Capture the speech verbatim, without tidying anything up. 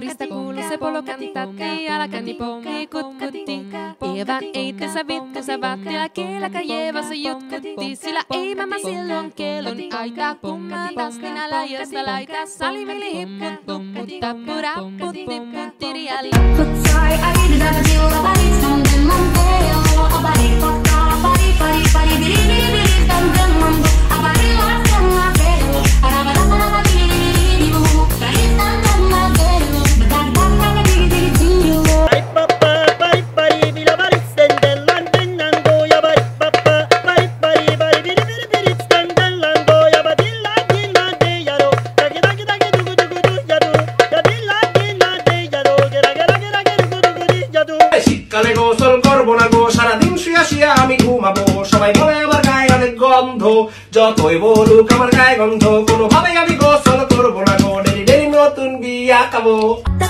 puristakul sepolokatitati alakanipom ikutkuti Evan ei kasabit kasabatila kelaka jevasa jutkutti Sillä ei mamma silloin kellon aita kummaa taas minä laajasta laita Salimili hipput pumputta puraput tipput tiriali Kutsai aidida sillä valit tunnen mun teo Abari pottaa pari pari pari biri biri biri tunnen mun Abari lastenna teo Arabarapala যতই বলুক আমার গায়ে গন্ধ কোনোভাবে আমি গোসল করবো না গো ডেলি ডেলি নতুন বিয়া খাবো।